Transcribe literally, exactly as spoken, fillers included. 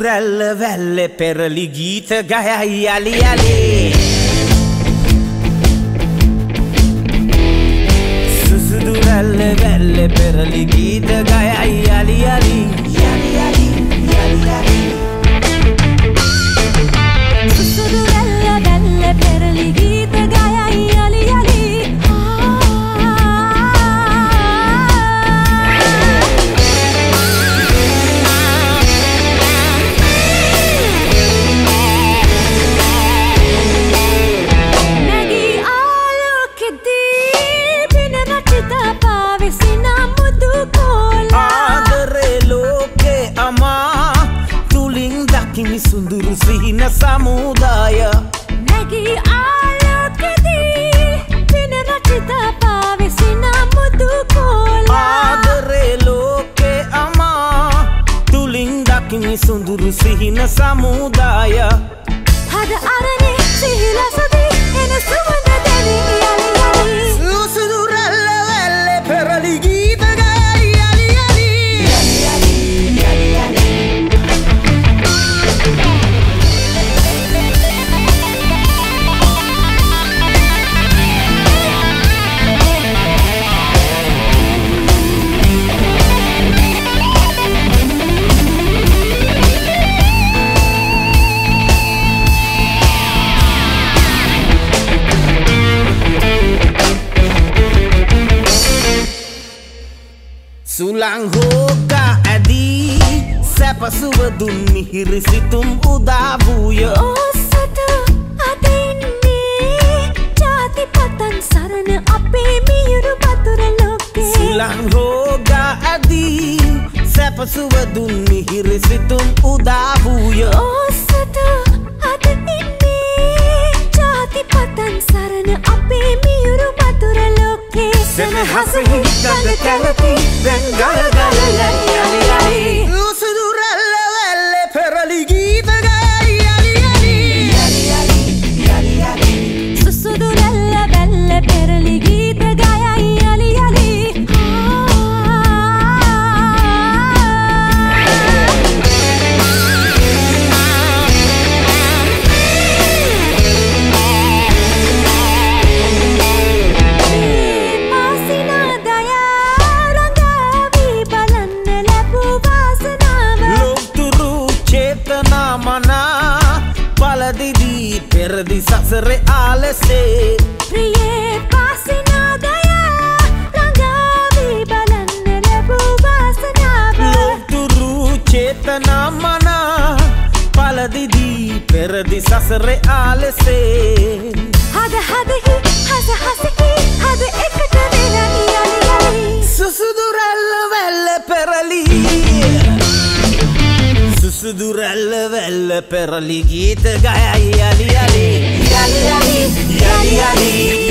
Surelle velle per lighite gai ali ali Surelle velle per lighite gai ali ali ali ali ali ali Surelle velle per lighite gai ali ali Sunduru sihina samudaya Nagi alokedi Bine rachita pavesina mudu kola Adare loke ama Tulindakini sunduru sihina samudaya Hada arane sihila sadi Ene suwana deni yali yali Susudurelle velle peraligi Sulang hoka adi Sapa suwadun mihirisitum udabuya Osata adinni Jati patan sarana ape miyuru batura loke Sulang hoka adi Sapa suwadun mihirisitum udabuya Osata adinni Jati patan sarana ape miyuru batura loke Seme hasehi kanda kalati Gala gala yali yali yali Usudurelle velle perali gita gai yali yali Yali yali yali yali Usudurelle velle perali gita gai yali yali Di sasre alese Priye pasina daya Rangavi balanne lebu vasanava Lokturu chetana mana Paladidi perdi sasre alese Hada hadahi hasa hasahi Hada ekata vela yali yali Susudurelle velle perali Susudurelle velle per ali gita gai ali ali ali ali ali ali